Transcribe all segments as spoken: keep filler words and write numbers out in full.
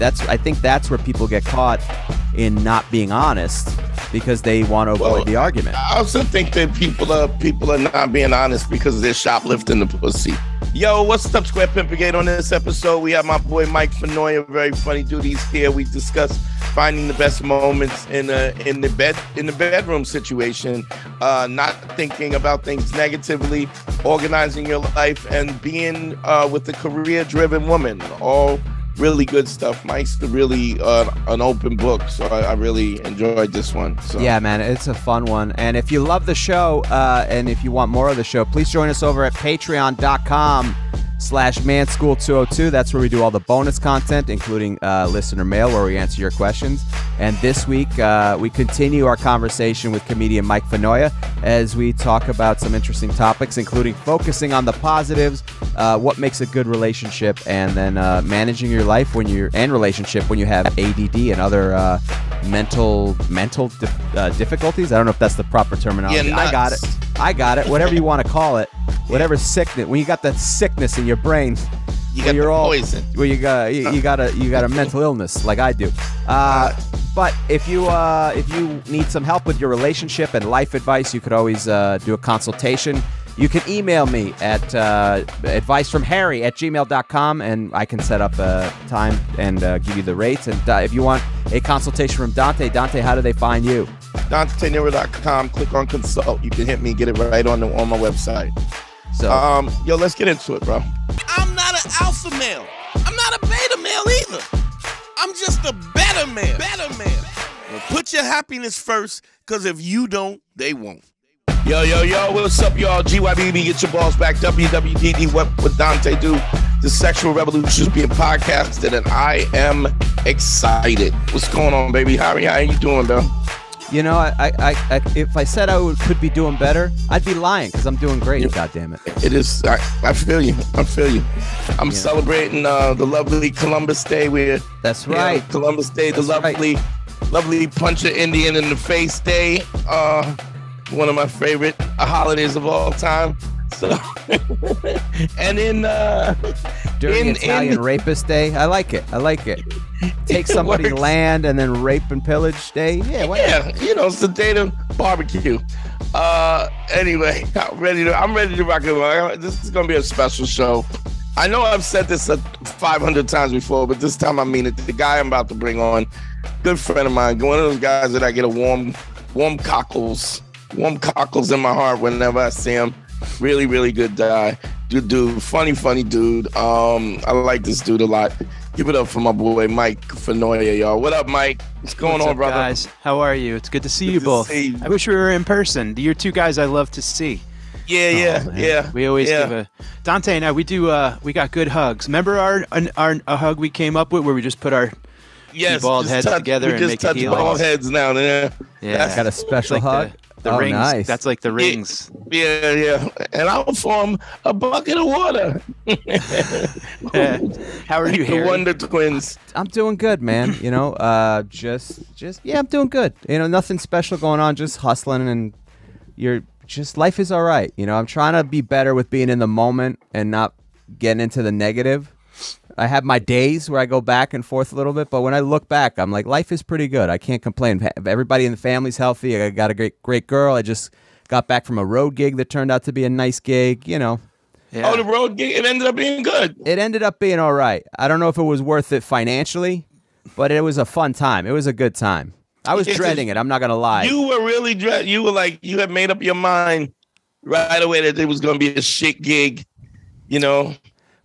that's I think that's where people get caught in not being honest, because they want to avoid well, the argument. I also think that people are people are not being honest because they're shoplifting the pussy. Yo, what's up, Square Pimp Brigade? On this episode, we have my boy Mike Finoia, very funny dude. He's here. We discuss finding the best moments in a, in the bed in the bedroom situation, uh, not thinking about things negatively, organizing your life, and being uh, with a career-driven woman. All really good stuff. Mike's the really uh, an open book, so I, I really enjoyed this one. So. Yeah, man, it's a fun one. And if you love the show, uh, and if you want more of the show, please join us over at Patreon dot com slash Man School two oh two. That's where we do all the bonus content, including uh, listener mail, where we answer your questions. And this week, uh, we continue our conversation with comedian Mike Finoia as we talk about some interesting topics, including focusing on the positives, uh, what makes a good relationship, and then uh, managing your life when you're and relationship when you have A D D and other uh, mental mental dif uh, difficulties. I don't know if that's the proper terminology. Yeah, I got it. I got it. Whatever you want to call it. Whatever sickness. When you got that sickness in your brain. You got you're all, poison. Well, you got you, you got a you got a mental illness like I do. Uh, but if you uh, if you need some help with your relationship and life advice, you could always uh, do a consultation. You can email me at uh, advicefromharry at gmail dot com, and I can set up a time and uh, give you the rates. And uh, if you want a consultation from Dante, Dante, how do they find you? Dante Nero dot com. Click on consult. You can hit me, get it right on the, on my website. So, um, yo, let's get into it, bro. I'm not an alpha male. I'm not a beta male either. I'm just a better man. Better man. Well, put your happiness first, because if you don't, they won't. Yo, yo, yo, what's up, y'all? G Y B B, get your balls back. W W D D, what would Dante do? The Sexual Revolution is being podcasted, and I am excited. What's going on, baby? Harry, how are you doing, bro? You know, I, I, I, if I said I would, could be doing better, I'd be lying, because I'm doing great. Yeah. God damn it! It is. I, I feel you. I feel you. I'm yeah. celebrating uh, the lovely Columbus Day. We're that's right. You know, Columbus Day, that's the lovely, right. lovely punch an Indian in the face day. Uh, one of my favorite holidays of all time. So, and in uh, during in, Italian in, Rapist Day, I like it. I like it. Take somebody's land and then rape and pillage day. Yeah, whatever. Yeah, you know, it's the day to barbecue. Uh, anyway, I'm ready to. I'm ready to rock and roll. This is gonna be a special show. I know I've said this uh, five hundred times before, but this time I mean it. The guy I'm about to bring on, good friend of mine, one of those guys that I get a warm, warm cockles, warm cockles in my heart whenever I see him. Really, really good guy. Dude, dude, funny, funny dude. Um, I like this dude a lot. Give it up for my boy Mike Finoia, y'all. What up, Mike? What's going What's on, up, brother? Guys, how are you? It's good to see good you to both. See you. I wish we were in person. You're two guys I love to see. Yeah, yeah, oh, yeah. We always yeah. give a Dante and I. We do. Uh, we got good hugs. Remember our our a hug we came up with where we just put our yes, bald heads touch, together we and just make touch healings. Bald heads now. Yeah, yeah. That's got a special like hug. The, The oh, rings. Nice. That's like the rings. Yeah, yeah. And I'll form a bucket of water. How are you, Harry? The Wonder Twins. I'm doing good, man. You know, uh, just, just, yeah, I'm doing good. You know, nothing special going on. Just hustling, and you're just life is all right. You know, I'm trying to be better with being in the moment and not getting into the negative. I have my days where I go back and forth a little bit, but when I look back, I'm like, life is pretty good. I can't complain. Everybody in the family's healthy. I got a great, great girl. I just got back from a road gig that turned out to be a nice gig, you know. Yeah. Oh, the road gig, it ended up being good. It ended up being all right. I don't know if it was worth it financially, but it was a fun time. It was a good time. I was dreading it. I'm not going to lie. You were really dread. You were like, you had made up your mind right away that it was going to be a shit gig, you know.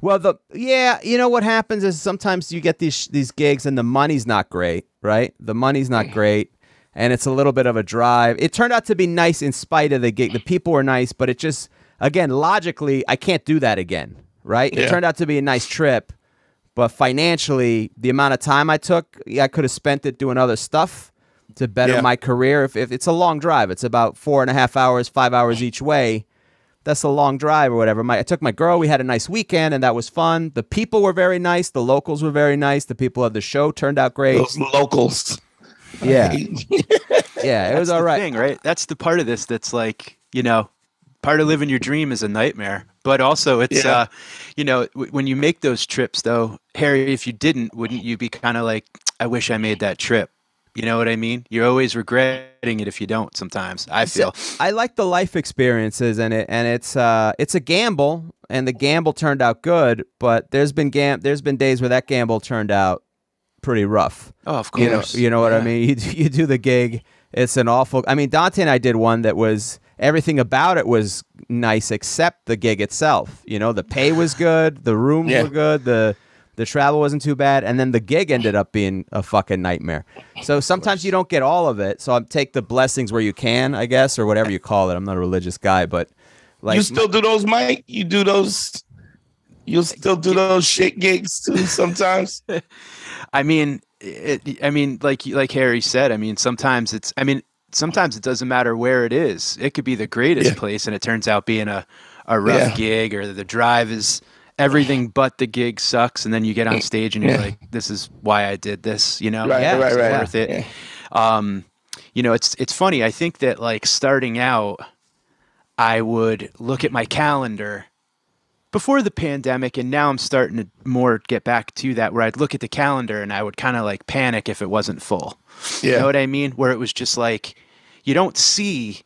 Well, the yeah, you know what happens is sometimes you get these these gigs and the money's not great, right? The money's not great, and it's a little bit of a drive. It turned out to be nice in spite of the gig. The people were nice, but it just, again, logically, I can't do that again, right? Yeah. It turned out to be a nice trip, but financially, the amount of time I took, I could have spent it doing other stuff to better yeah. my career. If, if it's a long drive, it's about four and a half hours, five hours each way. That's a long drive or whatever. My, I took my girl. We had a nice weekend, and that was fun. The people were very nice. The locals were very nice. The people of the show turned out great. Those locals. Yeah. yeah, it that's was all the right. Thing, right? That's the part of this that's like, you know, part of living your dream is a nightmare. But also it's, yeah. uh, you know, w- when you make those trips though, Harry, if you didn't, wouldn't you be kind of like, I wish I made that trip? You know what I mean? You're always regretting it if you don't sometimes, I feel. So, I like the life experiences in it, and it's uh, it's a gamble, and the gamble turned out good, but there's been gam- there's been days where that gamble turned out pretty rough. Oh, of course. You know, you know what yeah. I mean? You, you do the gig, it's an awful... I mean, Dante and I did one that was... Everything about it was nice except the gig itself. You know, the pay was good, the rooms yeah. were good, the... The travel wasn't too bad, and then the gig ended up being a fucking nightmare. So sometimes you don't get all of it, so I take the blessings where you can, I guess, or whatever you call it. I'm not a religious guy, but... like, you still do those, Mike? You do those... You'll still do those shit gigs, too, sometimes? I mean, it, I mean, like like Harry said, I mean, sometimes it's... I mean, sometimes it doesn't matter where it is. It could be the greatest yeah. place, and it turns out being a, a rough yeah. gig, or the drive is... Everything but the gig sucks, and then you get on stage and you're yeah. like, "This is why I did this," you know? Right, yeah, right, right, worth right. it. Yeah. Um, you know, it's it's funny. I think that like starting out, I would look at my calendar before the pandemic, and now I'm starting to more get back to that where I'd look at the calendar and I would kind of like panic if it wasn't full. Yeah. You know what I mean? Where it was just like, you don't see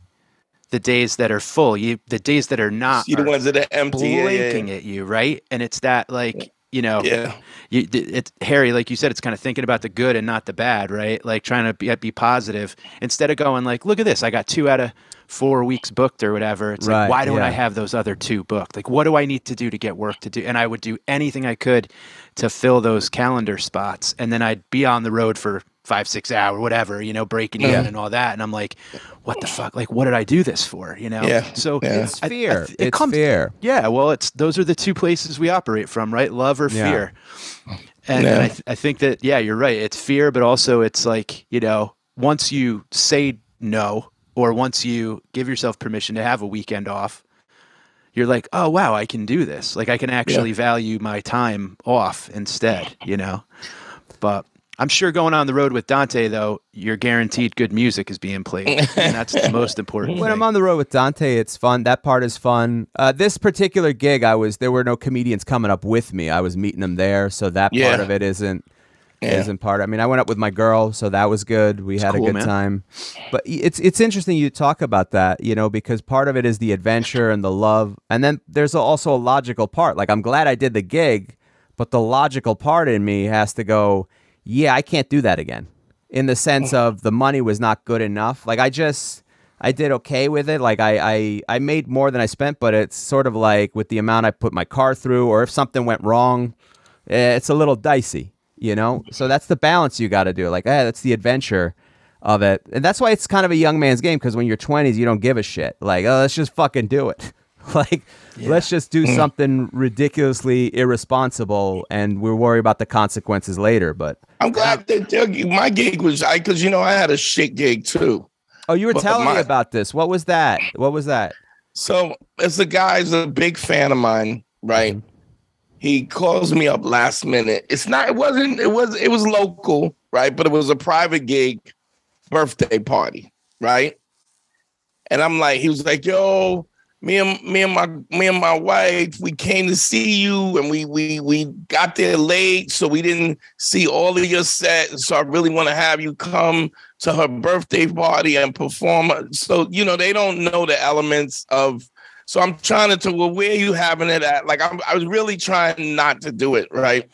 the days that are full, you the days that are not, see the ones that are empty, blinking yeah, yeah. at you, right? And it's that, like, you know, yeah. you, it's Harry, like you said, it's kind of thinking about the good and not the bad, right? Like trying to be, be positive instead of going like, look at this, I got two out of four weeks booked or whatever. It's right, like, why don't yeah. I have those other two booked? Like, what do I need to do to get work to do? And I would do anything I could to fill those calendar spots, and then I'd be on the road for five, six hour, whatever, you know, breaking yeah. in and all that. And I'm like, what the fuck? Like, what did I do this for? You know? Yeah. So yeah. it's fear. I, I, it it's comes, fear. Yeah. Well, it's, those are the two places we operate from, right? Love or fear. Yeah. And, yeah. and I, th- I think that, yeah, you're right. It's fear, but also it's like, you know, once you say no, or once you give yourself permission to have a weekend off, you're like, oh, wow, I can do this. Like I can actually yeah. value my time off instead, you know? But I'm sure going on the road with Dante, though, you're guaranteed good music is being played, and that's the most important thing. When I'm on the road with Dante, it's fun. That part is fun. Uh, this particular gig, I was there were no comedians coming up with me. I was meeting them there, so that yeah. part of it isn't yeah. isn't part. I mean, I went up with my girl, so that was good. We it's had cool, a good man. time. But it's it's interesting you talk about that, you know, because part of it is the adventure and the love, and then there's also a logical part. Like, I'm glad I did the gig, but the logical part in me has to go, yeah, I can't do that again, in the sense of the money was not good enough. Like, I just, I did okay with it. Like, I, I, I made more than I spent, but it's sort of like with the amount I put my car through, or if something went wrong, it's a little dicey, you know? So that's the balance you got to do. Like, eh, that's the adventure of it. And that's why it's kind of a young man's game, because when you're twenties, you don't give a shit. Like, oh, let's just fucking do it. Like, yeah. let's just do something ridiculously irresponsible, and we'll worry about the consequences later. But I'm glad they tell you my gig was, I because, you know, I had a shit gig too. Oh, you were but telling my, me about this. What was that? What was that? So as a guy's a big fan of mine, right? Mm-hmm. He calls me up last minute. It's not. It wasn't. It was. It was local, right? But it was a private gig, birthday party, right? And I'm like, he was like, yo. Me and me and my me and my wife, we came to see you, and we we we got there late, so we didn't see all of your sets. So I really want to have you come to her birthday party and perform. So, you know, they don't know the elements of. So I'm trying to tell, well, where are you having it at? Like, I'm, I was really trying not to do it, right?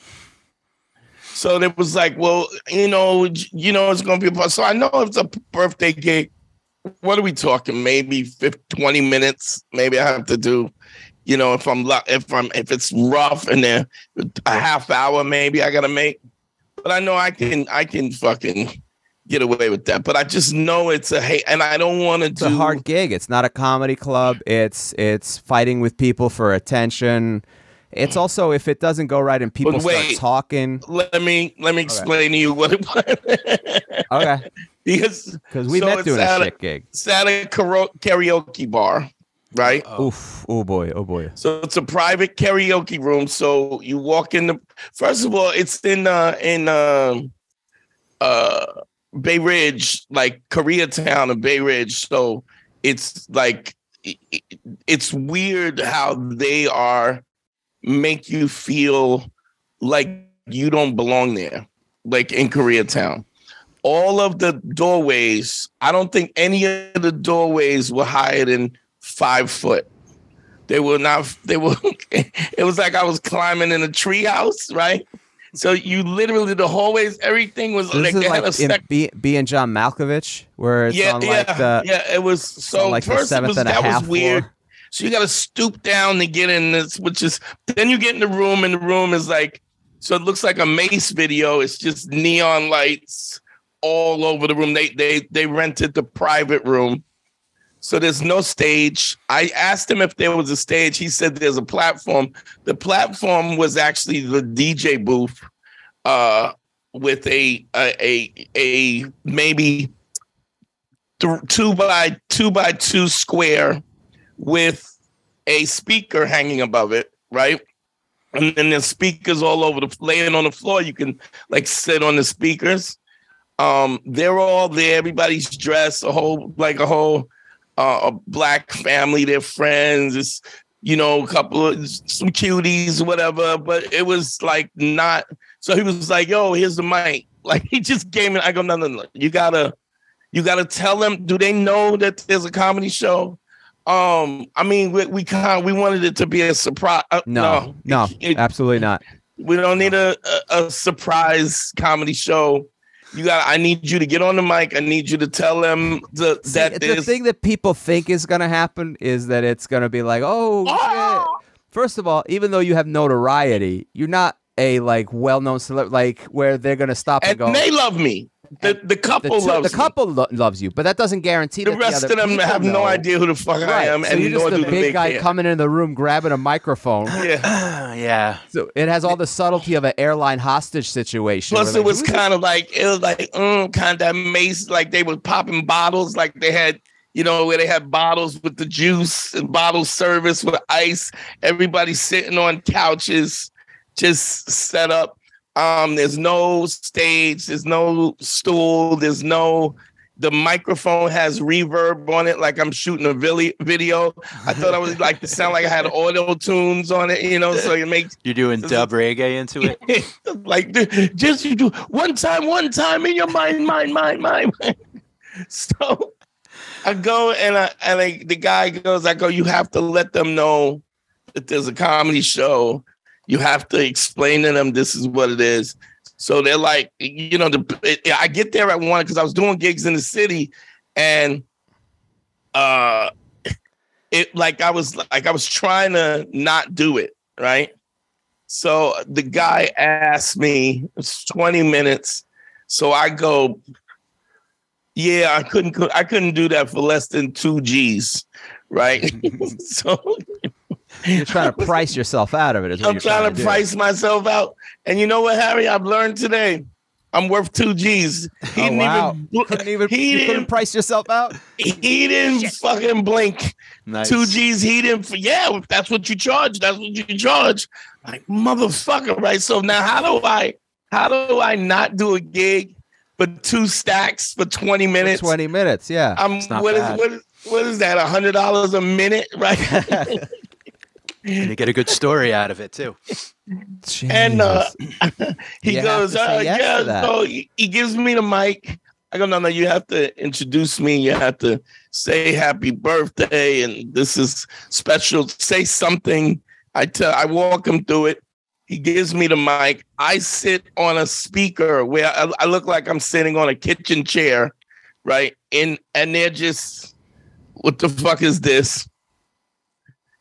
So it was like, well, you know, you know, it's gonna be a. So I know it's a birthday gig. What are we talking? Maybe fifteen, twenty minutes. Maybe I have to do, you know, if I'm if I'm if it's rough and then a half hour, maybe I gotta make. But I know I can I can fucking get away with that. But I just know it's a hate, and I don't want to do. It's a hard gig. It's not a comedy club. It's it's fighting with people for attention. It's also, if it doesn't go right and people wait, start talking. Let me let me explain okay. to you what it was. Okay. Because we so met doing a shit gig. It's at a karaoke bar, right? Oh. Oof. Oh, boy. Oh, boy. So it's a private karaoke room. So you walk in the... First of all, it's in uh, in uh, uh, Bay Ridge, like Koreatown of Bay Ridge. So it's like it's weird how they are, make you feel like you don't belong there, like in Koreatown. All of the doorways, I don't think any of the doorways were higher than five foot. They were not, they were, it was like I was climbing in a treehouse, right? So you literally, the hallways, everything was this like, like a sec- B, B and John Malkovich, where it's yeah, on yeah, like the yeah, it was so like first the was, and that a half was weird. Floor. So you got to stoop down to get in this, which is then you get in the room, and the room is like, so it looks like a Mace video. It's just neon lights all over the room. They they they rented the private room, so there's no stage. I asked him if there was a stage. He said there's a platform. The platform was actually the D J booth, uh, with a a a, a maybe th- two by two by two square with a speaker hanging above it, right? And then there's speakers all over the laying on the floor. You can like sit on the speakers. Um, they're all there. Everybody's dressed a whole like a whole. Uh, a black family, their friends, it's, you know, a couple of some cuties, whatever. But it was like not. So he was like, "Yo, here's the mic." Like he just came in. I go, "No, no, no. You gotta, you gotta tell them. Do they know that there's a comedy show?" Um, I mean, we we kind of, we wanted it to be a surprise. Uh, no, no, no it, absolutely not. We don't need a, a a surprise comedy show. You got. I need you to get on the mic. I need you to tell them the, See, that the thing that people think is going to happen is that it's going to be like, oh, oh. Shit. First of all, even though you have notoriety, you're not a like well-known celebrity, like where they're going to stop and, and go. And they love me. The the couple the two, loves the couple lo- loves you, but that doesn't guarantee the that rest the of them have know. No idea who the fuck right. I am. So and you're just the big guy care. Coming in the room grabbing a microphone. Yeah, yeah. So it has all the subtlety of an airline hostage situation. Plus, like, it was kind of like it was like mm, kind of amazing. Like they were popping bottles, like they had you know where they had bottles with the juice and bottle service with ice. Everybody sitting on couches, just set up. Um, there's no stage, there's no stool, there's no, the microphone has reverb on it. Like I'm shooting a video. I thought I was like, to sound like I had auto tunes on it, you know, so it makes. You're doing dub reggae into it. Like just you do one time, one time in your mind, mind, mind, mind. So I go and I, and I, the guy goes, I go, you have to let them know that there's a comedy show. You have to explain to them this is what it is. So they're like, you know, the, it, I get there at one because I was doing gigs in the city, and uh, it like I was like I was trying to not do it right. So the guy asked me, it's twenty minutes. So I go, yeah, I couldn't I couldn't do that for less than two G's, right? So. You're trying to price yourself out of it. Is what I'm you're trying, trying to, to price myself out. And you know what, Harry? I've learned today I'm worth two G's. He oh, didn't wow. even, you couldn't even he you didn't, couldn't price yourself out? He didn't Shit. fucking blink. Nice. Two G's. He didn't. Yeah, if that's what you charge. That's what you charge. Like, motherfucker, right? So now how do I, how do I not do a gig but two stacks for twenty minutes? For twenty minutes, yeah. I'm, what, is, what, is, what is that, one hundred dollars a minute, right? And you get a good story out of it, too. Jeez. And uh, he you goes, uh, yes yeah, so he, he gives me the mic. I go, no, no, you have to introduce me. You have to say happy birthday. And this is special. Say something. I tell, I walk him through it. He gives me the mic. I sit on a speaker where I, I look like I'm sitting on a kitchen chair, right? And, and they're just, what the fuck is this?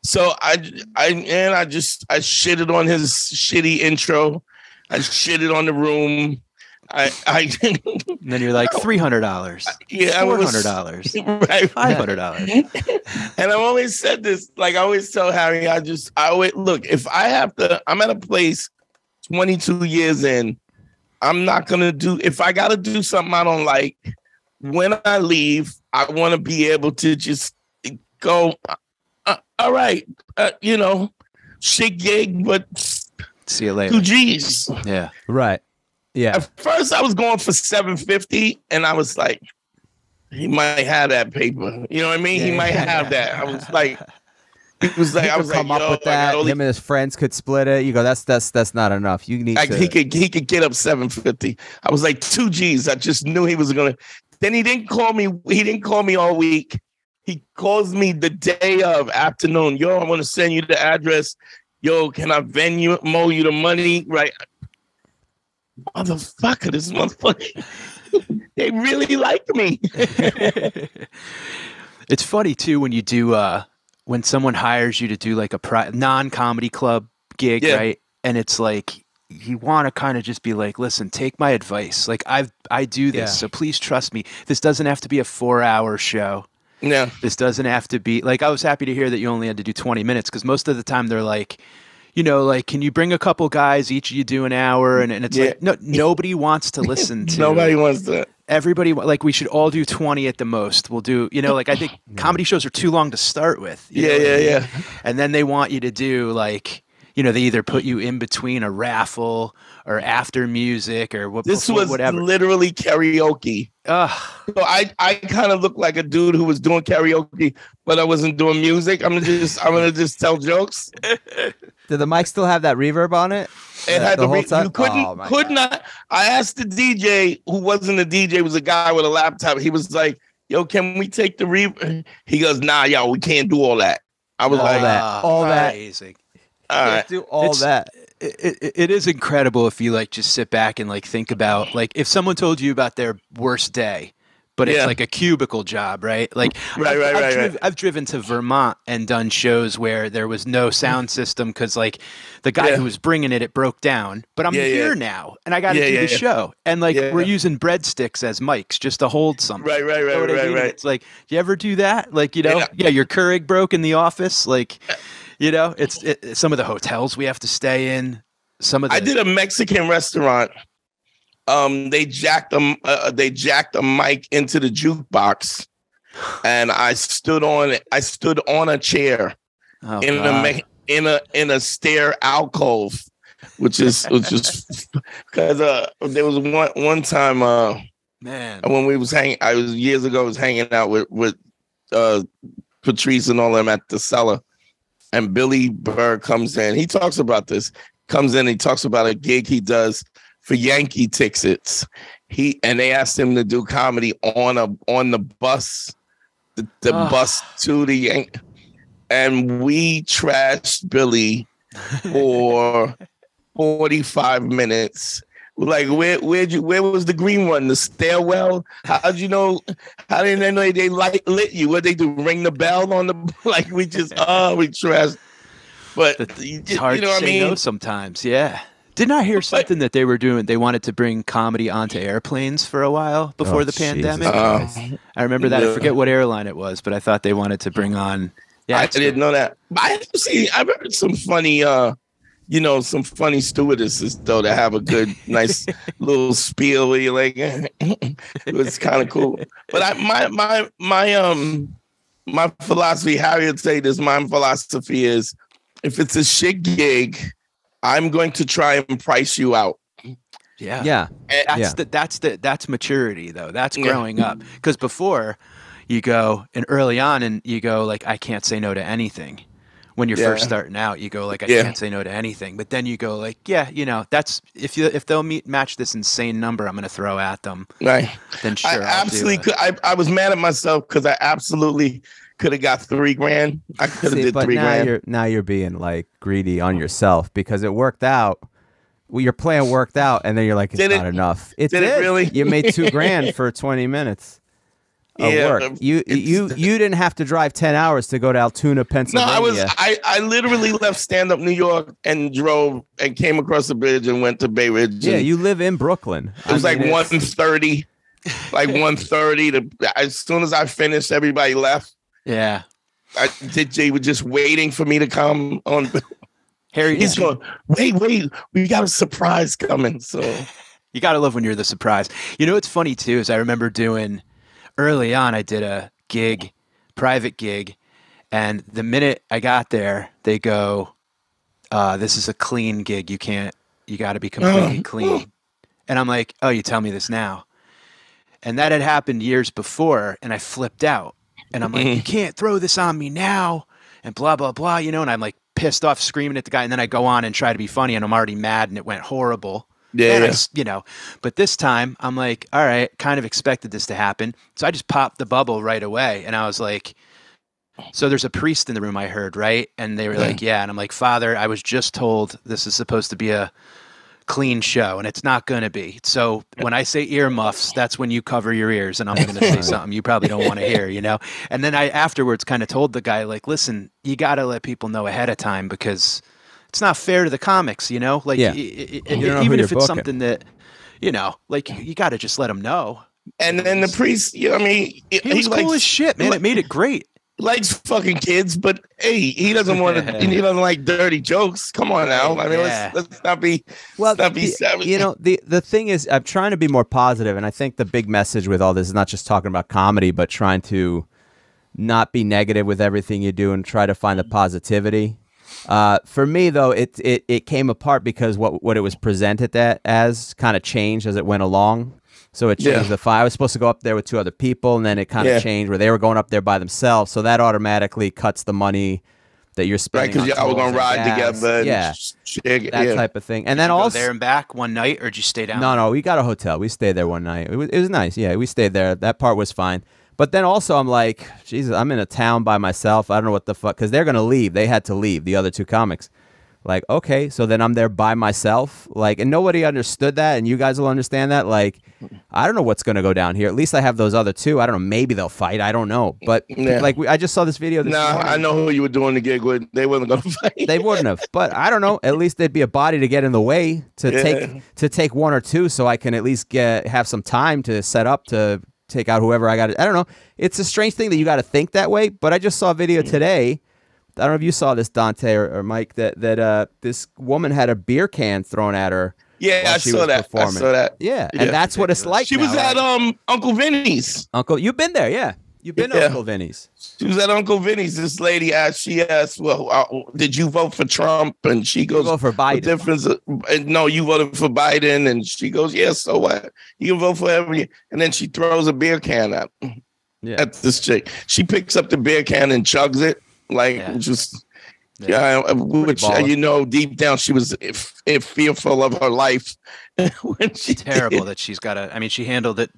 So I, I, and I just, I shitted on his shitty intro. I shitted on the room. I, I and then you're like three hundred dollars. Yeah. four hundred dollars. Right. five hundred dollars. And I've always said this, like I always tell Harry, I just, I always look, if I have to, I'm at a place twenty-two years in, I'm not going to do, if I got to do something I don't like, when I leave, I want to be able to just go, Uh, all right, uh, you know, shit gig, but see you later. Two G's, yeah, right, yeah. At first, I was going for seven fifty, and I was like, he might have that paper. You know what I mean? Yeah, he might yeah, have yeah. that. I was like, it was like, he I was come like, up with that. Him and his friends could split it. You go, that's that's that's not enough. You need. Like, to... He could he could get up seven fifty. I was like two G's. I just knew he was gonna. Then he didn't call me. He didn't call me all week. He calls me the day of afternoon. Yo, I want to send you the address. Yo, can I Venmo you the money? Right. Motherfucker, this motherfucker. They really like me. It's funny, too, when you do, uh, when someone hires you to do like a pri non-comedy club gig, yeah. right? And it's like, you want to kind of just be like, listen, take my advice. Like, I've, I do this, yeah. so please trust me. This doesn't have to be a four-hour show. No. This doesn't have to be, like, I was happy to hear that you only had to do twenty minutes, because most of the time they're like, you know, like, can you bring a couple guys, each of you do an hour? And, and it's yeah. like, no, nobody wants to listen to. Nobody wants to. Everybody, like, we should all do twenty at the most. We'll do, you know, like, I think comedy shows are too long to start with. Yeah, know? yeah, yeah. And then they want you to do, like, you know, they either put you in between a raffle or after music or what. This before, was whatever. literally karaoke. Ugh. So I, I kind of looked like a dude who was doing karaoke, but I wasn't doing music. I'm just, I'm gonna just tell jokes. Did the mic still have that reverb on it? It uh, had the, the reverb. You couldn't, oh, could God. not. I asked the D J, who wasn't a D J, was a guy with a laptop. He was like, "Yo, can we take the reverb?" He goes, "Nah, y'all, we can't do all that." I was all like, that. Uh, "All that, amazing. All right. do all it's, that." It, it, it is incredible if you like just sit back and like think about like if someone told you about their worst day. But yeah. it's like a cubicle job, right? Like, right, I've, right, I've, right, driv right. I've driven to Vermont and done shows where there was no sound system because, like, the guy yeah. who was bringing it, it broke down. But I'm yeah, here yeah. now, and I got to yeah, do yeah, the yeah. show. And, like, yeah. we're using breadsticks as mics just to hold something. Right, right, right, you know right, I mean? right. It's like, you ever do that? Like, you know, yeah, yeah your Keurig broke in the office. Like, you know, it's it, some of the hotels we have to stay in. Some of the I did a Mexican restaurant. Um, they jacked a uh, they jacked a mic into the jukebox, and I stood on it. I stood on a chair oh, in God. a in a in a stair alcove, which is which is because uh there was one one time uh man when we was hanging I was years ago I was hanging out with with uh Patrice and all them at the Cellar, and Billy Burr comes in. He talks about this. Comes in. He talks about a gig he does for Yankee tickets, he and they asked him to do comedy on a on the bus, the, the oh. bus to the Yankee, and we trashed Billy for forty-five minutes. Like, where where'd you, where was the green one? The stairwell? How'd you know? How did they know they light lit you? What they do? Ring the bell on the like? We just oh we trashed, but it's you, hard you know to what say I mean? no sometimes, yeah. Didn't I hear something that they were doing? They wanted to bring comedy onto airplanes for a while before oh, the pandemic. Uh, I remember that. Yeah. I forget what airline it was, but I thought they wanted to bring on. Yeah, I didn't know that. I see. I've heard some funny, uh, you know, some funny stewardesses though that have a good, nice little spiel. You're like, it was kind of cool. But I, my my my um my philosophy, Harry would say this. My philosophy is, if it's a shit gig, I'm going to try and price you out. Yeah. Yeah. And that's yeah. the that's the that's maturity though. That's growing yeah. up. Because before you go and early on and you go like, I can't say no to anything. When you're yeah. first starting out, you go like, I yeah. can't say no to anything. But then you go like, yeah, you know, that's if you if they'll meet match this insane number I'm gonna throw at them. Right. Then sure. I I'll absolutely could, I I was mad at myself because I absolutely could have got three grand. I could have did but three now grand. You're, now you're being like greedy on yourself because it worked out. Well, your plan worked out, and then you're like, it's did not it, enough. It did, did it really? You made two grand for twenty minutes of yeah, work. You you you didn't have to drive ten hours to go to Altoona, Pennsylvania. No, I was I I literally left stand up New York and drove and came across the bridge and went to Bay Ridge. Yeah, you live in Brooklyn. It was I mean, like one thirty, like one thirty. To, as soon as I finished, everybody left. Yeah, I, they were just waiting for me to come on. Harry, he's going, wait, wait, we got a surprise coming. So you gotta love when you're the surprise. You know what's funny too is I remember doing early on. I did a gig, private gig, and the minute I got there, they go, uh, "This is a clean gig. You can't. You got to be completely uh, clean." Uh. And I'm like, "Oh, you tell me this now." And that had happened years before, and I flipped out. And I'm like, you can't throw this on me now, and blah, blah, blah, you know? And I'm like pissed off, screaming at the guy, and then I go on and try to be funny, and I'm already mad, and it went horrible. Yeah, yeah. I, you know, but this time I'm like, all right, kind of expected this to happen. So I just popped the bubble right away. And I was like, so there's a priest in the room, I heard, right? And they were yeah. like, yeah. And I'm like, Father, I was just told this is supposed to be a clean show, and it's not going to be. So when I say earmuffs, that's when you cover your ears, and I'm going to say something you probably don't want to hear, you know? And then I afterwards kind of told the guy, like, listen, you got to let people know ahead of time, because it's not fair to the comics, you know, like yeah. it, it, you even if it's booking. something that, you know, like you got to just let them know. And then the priest, you know, I mean, he, he was likes, cool as shit, man. Like, it made it great. Likes fucking kids, but hey, he doesn't want to. He doesn't like dirty jokes. Come on now. I mean, yeah. let's, let's not be. Well, not be the, you know, the the thing is, I'm trying to be more positive, and I think the big message with all this is not just talking about comedy, but trying to not be negative with everything you do and try to find the positivity. Uh, for me, though, it, it it came apart because what what it was presented that as kind of changed as it went along. So it changed yeah. the file. I was supposed to go up there with two other people, and then it kind of yeah. changed where they were going up there by themselves. So that automatically cuts the money that you're spending. Right, because y'all were going to ride gas. together. Yeah, and that yeah. type of thing. And did then you also go there and back one night, or did you stay down? No, no, we got a hotel. We stayed there one night. It was, it was nice. Yeah, we stayed there. That part was fine. But then also I'm like, Jesus, I'm in a town by myself. I don't know what the fuck, because they're going to leave. They had to leave, the other two comics. Like, okay, so then I'm there by myself. Like, and nobody understood that, and you guys will understand that. Like, I don't know what's going to go down here. At least I have those other two. I don't know. Maybe they'll fight. I don't know. But, yeah. like, we, I just saw this video. No, nah, I know who you were doing the gig with. They wouldn't going to fight. They wouldn't have. But I don't know. At least there'd be a body to get in the way to, yeah. take, to take one or two, so I can at least get have some time to set up to – take out whoever I got. I don't know. It's a strange thing that you got to think that way. But I just saw a video today. I don't know if you saw this, Dante or, or Mike, that that uh, this woman had a beer can thrown at her. Yeah, I saw that. I saw that. Yeah, yeah. And that's what it's like. She now, was at right? um Uncle Vinny's. Uncle, you've been there, yeah. You've been yeah. to Uncle Vinny's. She was at Uncle Vinny's. This lady asked, she asked, well, uh, did you vote for Trump? And she goes, vote for Biden. Difference? And no, you voted for Biden. And she goes, yes, yeah, so what? You can vote for every. And then she throws a beer can up yeah. at this chick. She picks up the beer can and chugs it. Like, yeah. just, yeah, yeah which, you know, deep down, she was if, if fearful of her life. when she it's terrible did. that she's got to, I mean, she handled it.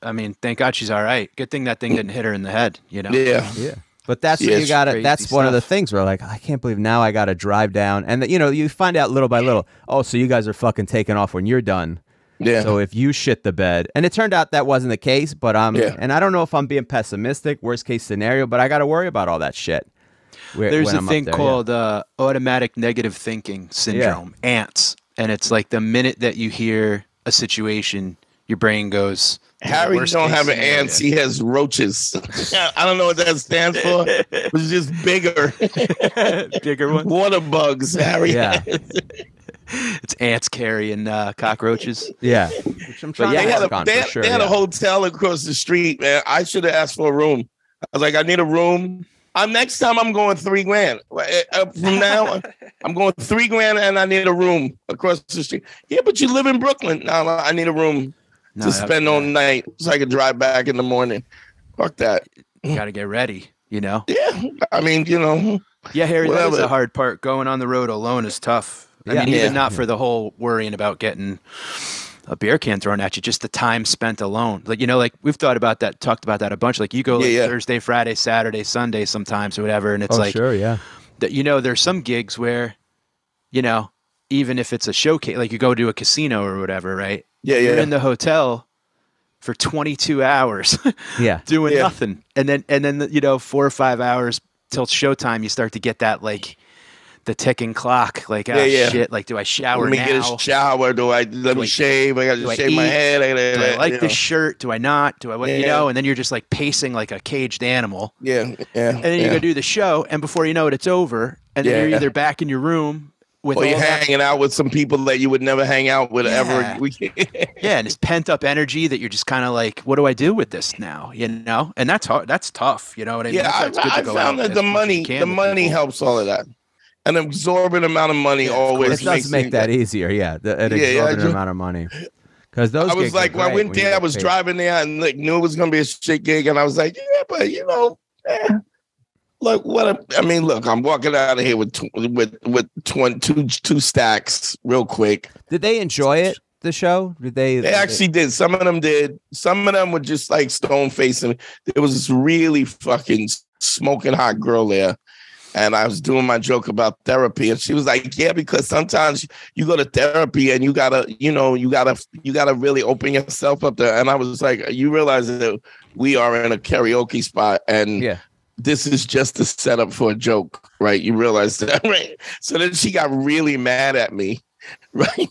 I mean, thank God she's all right. Good thing that thing didn't hit her in the head, you know? Yeah. Yeah. But that's yeah, what you got to, that's stuff. one of the things where like, I can't believe now I got to drive down. And, the, you know, you find out little by little, oh, so you guys are fucking taking off when you're done. Yeah. So if you shit the bed, and it turned out that wasn't the case, but um, yeah. and I don't know if I'm being pessimistic, worst case scenario, but I got to worry about all that shit. Where, There's a I'm thing there, called yeah. uh, automatic negative thinking syndrome, yeah. ants. And it's like the minute that you hear a situation, your brain goes... Harry don't have an ants. He has roaches. I don't know what that stands for. It's just bigger. Bigger ones? Water bugs, Harry. Yeah. It's ants carrying uh, cockroaches. Yeah. Which I'm trying yeah they had, a, they, sure, they had yeah. a hotel across the street, man. I should have asked for a room. I was like, I need a room. I'm, next time I'm going three grand. Uh, from now, I'm going three grand and I need a room across the street. Yeah, but you live in Brooklyn. No, I need a room. No, to spend all night so I could drive back in the morning. Fuck that. You got to get ready, you know? Yeah. I mean, you know. Yeah, Harry, whatever. That was the hard part. Going on the road alone is tough. I yeah, mean, yeah. even not yeah. for the whole worrying about getting a beer can thrown at you, just the time spent alone. Like, you know, like we've thought about that, talked about that a bunch. Like you go like, yeah, yeah. Thursday, Friday, Saturday, Sunday sometimes or whatever. And it's oh, like, sure, yeah. that, you know, there's some gigs where, you know, even if it's a showcase, like you go to a casino or whatever, right? Yeah, yeah. You're in the hotel for twenty-two hours yeah. doing yeah. nothing. And then, and then you know, four or five hours till showtime, you start to get that, like, the ticking clock. Like, yeah, oh, yeah. shit, like, do I shower let me now? get a shower. Do I, let do me I, shave? I got to shave I my head. I, gotta, do I like you know. this shirt? Do I not? Do I, what, yeah. you know? And then you're just, like, pacing like a caged animal. Yeah, yeah. And then yeah. you go do the show, and before you know it, it's over. And then yeah. you're either back in your room Or you're hanging out with some people that you would never hang out with yeah. ever. yeah, and it's pent up energy that you're just kind of like, what do I do with this now? You know, and that's hard. That's tough. You know what I mean? Yeah, I, good I to go found that the money, the money people. helps all of that. An absorbent amount of money yeah, always. It does makes make that easier. Yeah, the, an yeah, exorbitant yeah, amount of money. Because those I was like, well, I went there, I was paid. driving there, and like knew it was gonna be a shit gig, and I was like, yeah, but you know, eh, look, what a, I mean, look, I'm walking out of here with tw- with with tw- two, two stacks real quick. Did they enjoy it? The show? Did they? They actually did. Some of them did. Some of them were just like stone facing. There was this really fucking smoking hot girl there. And I was doing my joke about therapy, and she was like, yeah, because sometimes you go to therapy and you gotta, you know, you gotta, you gotta really open yourself up there. And I was like, you realize that we are in a karaoke spot, and yeah, this is just a setup for a joke, right? You realize that, right? So then she got really mad at me, right?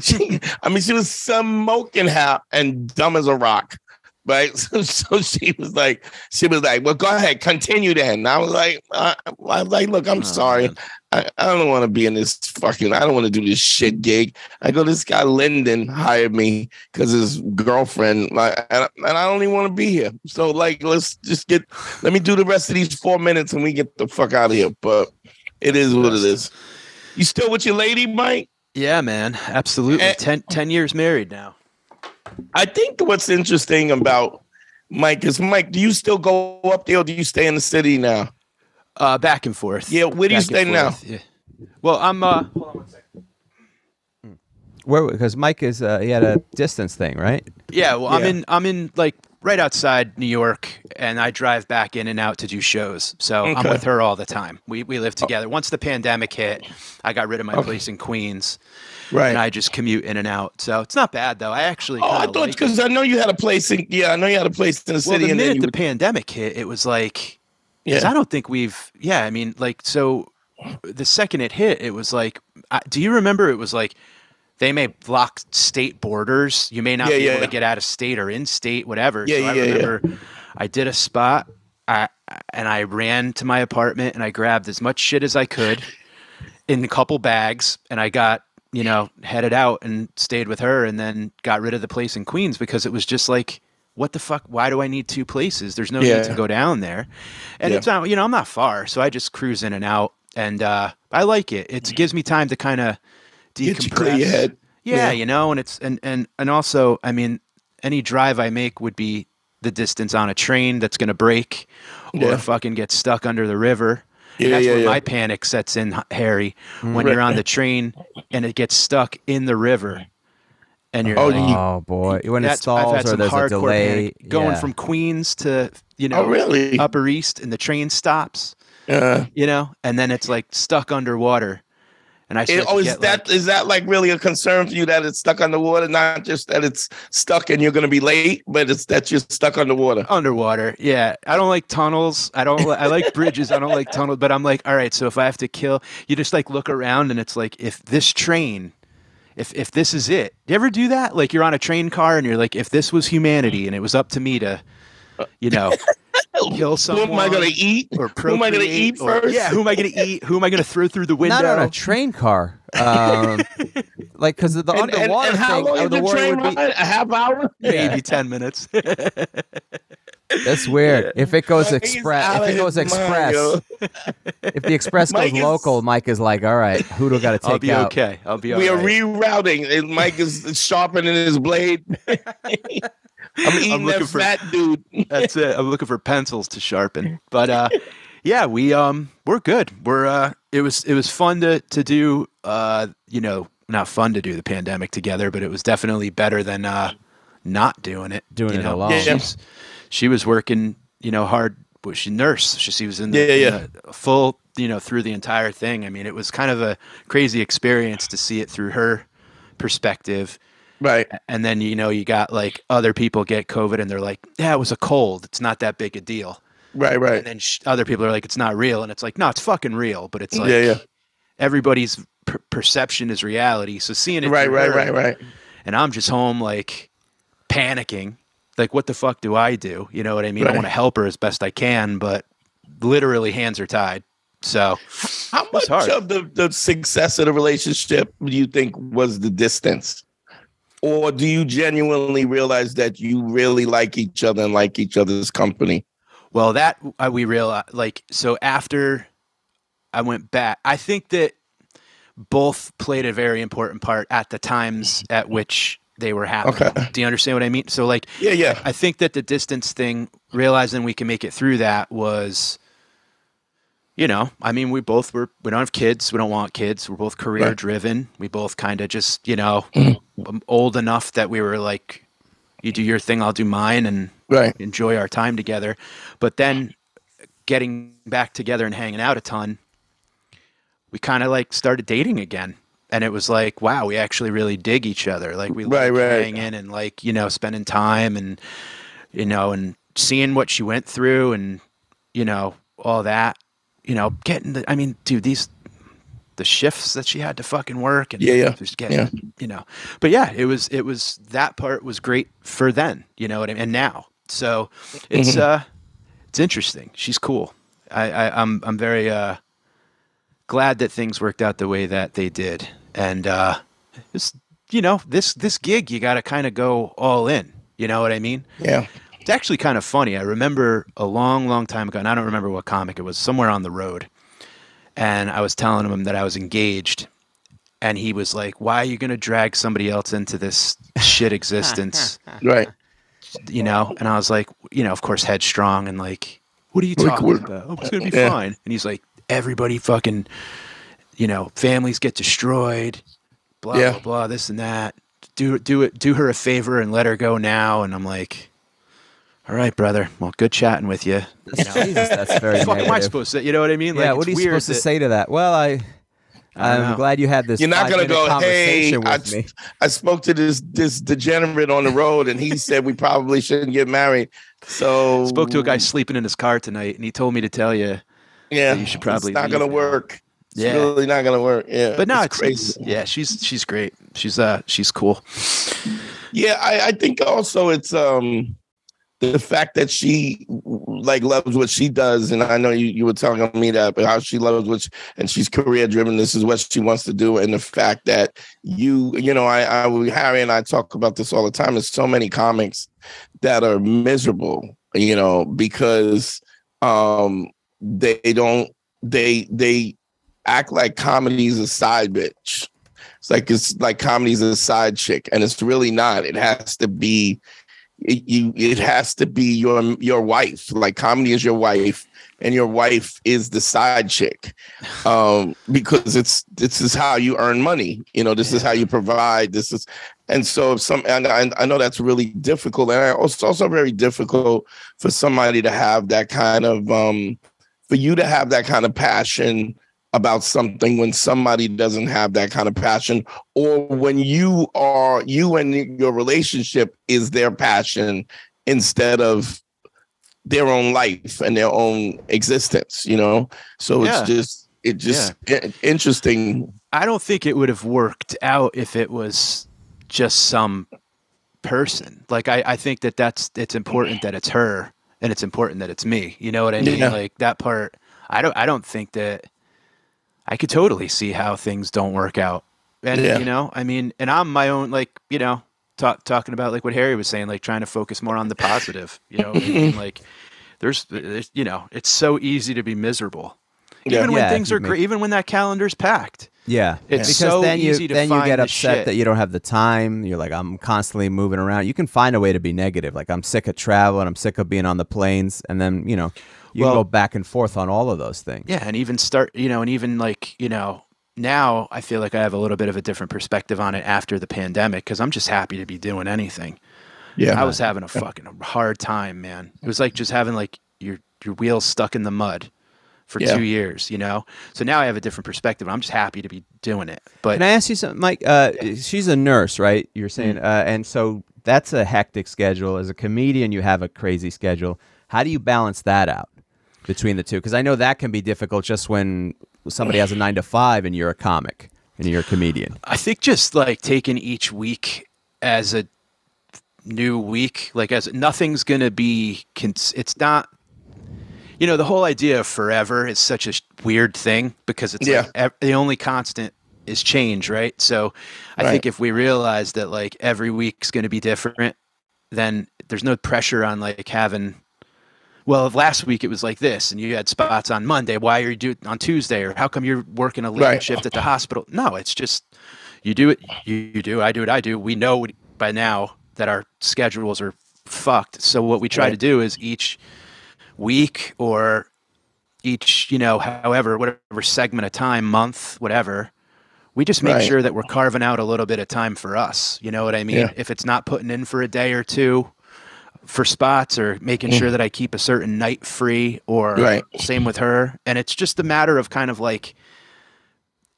she, I mean, she was smoking hot and dumb as a rock. Right, so, so she was like, she was like, well, go ahead, continue then. And I was like, I, I was like, look, I'm oh, sorry, I, I don't want to be in this fucking, I don't want to do this shit gig. I go, this guy Lyndon hired me because his girlfriend, like, and, and I don't even want to be here. So like, let's just get, let me do the rest of these four minutes and we get the fuck out of here. But it is what it is. You still with your lady, Mike? Yeah, man, absolutely. And, ten, ten years married now. I think what's interesting about Mike is, Mike, do you still go up there or do you stay in the city now? Uh, back and forth. Yeah, where do back you stay now? Yeah. Well, I'm... Uh, hold on one second. Where? Because Mike is... Uh, he had a distance thing, right? Yeah, well, yeah. I'm in, I'm in, like, right outside New York, and I drive back in and out to do shows. So okay. I'm with her all the time. We we live together. Oh. Once the pandemic hit, I got rid of my okay. place in Queens. Right. And I just commute in and out. So it's not bad, though. I actually. Oh, I thought because like I know you had a place in. Yeah, I know you had a place in the city. Well, the and minute then you the would... pandemic hit, it was like. Because yeah. I don't think we've. Yeah, I mean, like, so the second it hit, it was like. I, do you remember it was like. They may block state borders. You may not yeah, be able yeah. to get out of state or in state, whatever. Yeah, so I yeah, remember yeah. I did a spot I, and I ran to my apartment and I grabbed as much shit as I could in a couple bags. And I got, you know, headed out and stayed with her and then got rid of the place in Queens because it was just like, what the fuck? Why do I need two places? There's no yeah. need to go down there. And yeah. it's not, you know, I'm not far. So I just cruise in and out and uh, I like it. It mm-hmm. gives me time to kind of decompress. You yeah, yeah, you know, and it's and, and and also, I mean, any drive I make would be the distance on a train that's going to break or yeah. fucking get stuck under the river. Yeah, and that's yeah, where yeah. my panic sets in, Harry, when right. you're on the train and it gets stuck in the river. And you're oh, like, oh boy, when it stalls or there's a delay, going yeah. from Queens to you know oh, really? Upper East, and the train stops. Uh, you know, and then it's like stuck underwater. And I it, oh, is that like, is that like really a concern for you that it's stuck underwater? Not just that it's stuck and you're going to be late, but it's that you're stuck underwater. Underwater, yeah. I don't like tunnels. I don't. I like bridges. I don't like tunnels. But I'm like, all right. So if I have to kill, you just like look around and it's like, if this train, if if this is it, do you ever do that? Like you're on a train car and you're like, if this was humanity and it was up to me to, you know. Kill someone. Who am I going to eat? Or who am I going to eat first? Or, yeah, who am I going to eat? Who am I going to throw through the window? Not on a train car. Um, like, because of the and, underwater and, and how thing. Long the train would be, a half hour? Maybe yeah. ten minutes. That's weird. Yeah. If it goes Mike express, if it goes express, if the express Mike goes is, local, Mike is like, all right, Hoodle got to take out. I'll be out. Okay. I'll be all we right. We are rerouting. Mike is sharpening his blade. I'm eating I'm that for, fat dude. That's it. I'm looking for pencils to sharpen. But uh, yeah, we um we're good. We're uh it was it was fun to to do uh you know not fun to do the pandemic together, but it was definitely better than uh not doing it doing it know? alone. Yeah, yeah. She was working you know hard. But she nurse. She, she was in the, yeah, yeah. in the full you know through the entire thing. I mean, it was kind of a crazy experience to see it through her perspective. Right. And then, you know, you got like other people get COVID and they're like, yeah, it was a cold. It's not that big a deal. Right. Right. And then sh- other people are like, it's not real. And it's like, no, it's fucking real. But it's like yeah, yeah. everybody's per- perception is reality. So seeing it. Right. Right. Her, right. Right. And I'm just home like panicking. Like, what the fuck do I do? You know what I mean? Right. I want to help her as best I can, but literally hands are tied. So how much of the, the success of the relationship do you think was the distance? Or do you genuinely realize that you really like each other and like each other's company? Well, that uh, we realized, like, so after I went back, I think that both played a very important part at the times at which they were happening. Okay. Do you understand what I mean? So like, yeah, yeah. I think that the distance thing, realizing we can make it through that was, you know, I mean, we both were, we don't have kids. We don't want kids. We're both career driven. Right. We both kind of just, you know, old enough that we were like, you do your thing, I'll do mine, and right. enjoy our time together. But then getting back together and hanging out a ton, we kind of like started dating again. And it was like, wow, we actually really dig each other. Like we right, right. hanging and like, you know, spending time and, you know, and seeing what she went through and, you know, all that, you know, getting the, I mean, dude, these, the shifts that she had to fucking work and yeah, yeah. just getting, yeah. you know, but yeah, it was, it was, that part was great for then, you know what I mean? And now, so it's, mm-hmm. uh, it's interesting. She's cool. I, I, I'm, I'm very, uh, glad that things worked out the way that they did. And, uh, it's, you know, this, this gig, you got to kind of go all in, you know what I mean? Yeah. It's actually kind of funny. I remember a long, long time ago, and I don't remember what comic it was, somewhere on the road. And I was telling him that I was engaged, and he was like, why are you going to drag somebody else into this shit existence? Right. You know? And I was like, you know, of course, headstrong and like, what are you talking like, about? Oh, it's going to be yeah. fine. And he's like, everybody fucking, you know, families get destroyed, blah, yeah. blah, blah, this and that. Do, do it, do her a favor and let her go now. And I'm like, all right, brother. Well, good chatting with you. You know, Jesus, that's very what am I supposed to, you know what I mean? Yeah, like, what are you supposed that, to say to that? Well, I, I'm I glad you had this. You're not going to go, hey, I, I spoke to this, this degenerate on the road, and he said we probably shouldn't get married. So spoke to a guy sleeping in his car tonight, and he told me to tell you. Yeah, you should probably. It's not going to work. It's yeah. really not going to work. Yeah, but no, it's, it's crazy. It's, yeah, she's she's great. She's uh she's cool. Yeah, I, I think also it's um. the fact that she like loves what she does, and I know you, you were telling me that, but how she loves what, she, and she's career driven. This is what she wants to do, and the fact that you, you know, I, I, Harry and I talk about this all the time. There's so many comics that are miserable, you know, because um, they don't, they they act like comedy's a side bitch. It's like it's like comedy's a side chick, and it's really not. It has to be. It, you, it has to be your your wife. Like comedy is your wife, and your wife is the side chick, um, because it's this is how you earn money. You know, this yeah. is how you provide. This is, and so if some. And I, I know that's really difficult, and I, it's also very difficult for somebody to have that kind of, um, for you to have that kind of passion about something when somebody doesn't have that kind of passion, or when you are you and your relationship is their passion instead of their own life and their own existence, you know? So yeah. it's just, it just yeah. interesting. I don't think it would have worked out if it was just some person. Like, I, I think that that's, it's important that it's her, and it's important that it's me. You know what I mean? Yeah. Like that part, I don't, I don't think that, I could totally see how things don't work out. And, yeah. you know, I mean, and I'm my own, like, you know, talk, talking about like what Harry was saying, like trying to focus more on the positive, you know, and, like there's, there's, you know, it's so easy to be miserable. Even yeah. when yeah, things are great, even when that calendar's packed. Yeah. It's because so then you, easy to then find you get upset shit. That you don't have the time. You're like, I'm constantly moving around. You can find a way to be negative. Like I'm sick of travel and I'm sick of being on the planes. And then, you know, you well, can go back and forth on all of those things. Yeah. And even start, you know, and even like, you know, now I feel like I have a little bit of a different perspective on it after the pandemic, because I'm just happy to be doing anything. Yeah. I was having a fucking hard time, man. It was like just having like your, your wheels stuck in the mud for yeah. two years, you know? So now I have a different perspective. I'm just happy to be doing it. But can I ask you something, Mike? Uh, she's a nurse, right? You're saying, mm-hmm. uh, and so that's a hectic schedule. As a comedian, you have a crazy schedule. How do you balance that out between the two? Because I know that can be difficult just when somebody has a nine to five and you're a comic and you're a comedian. I think just like taking each week as a new week, like as nothing's going to be, cons it's not, you know, the whole idea of forever is such a weird thing because it's yeah. like the only constant is change, right? So I right. think if we realize that like every week's going to be different, then there's no pressure on like having, well, if last week it was like this and you had spots on Monday, why are you doing on Tuesday? Or how come you're working a late right. shift at the hospital? No, it's just you do it, you, you do, I do what I do. We know what by now that our schedules are fucked. So what we try right. to do is each week or each, you know, however, whatever segment of time, month, whatever, we just make right. sure that we're carving out a little bit of time for us. You know what I mean? Yeah. If it's not putting in for a day or two for spots or making mm. sure that I keep a certain night free or right. same with her. And it's just a matter of kind of like,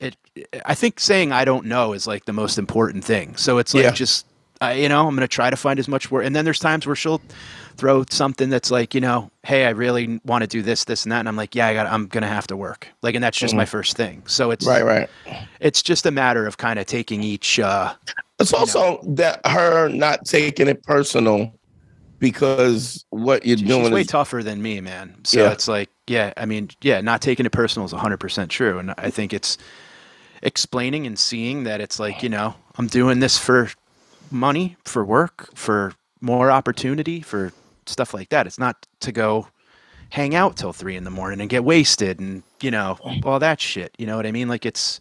it, I think saying I don't know is like the most important thing. So it's like, yeah. just, uh, you know, I'm going to try to find as much work. And then there's times where she'll throw something that's like, you know, hey, I really want to do this, this and that. And I'm like, yeah, I got, I'm going to have to work. Like, and that's just mm. my first thing. So it's right, right. It's just a matter of kind of taking each, uh, it's also know. that her not taking it personal, because what you're She's doing is way tougher than me, man. So yeah. it's like, yeah, I mean, yeah, not taking it personal is one hundred percent true. And I think it's explaining and seeing that it's like, you know, I'm doing this for money, for work, for more opportunity, for stuff like that. It's not to go hang out till three in the morning and get wasted and, you know, all that shit. You know what I mean? Like it's,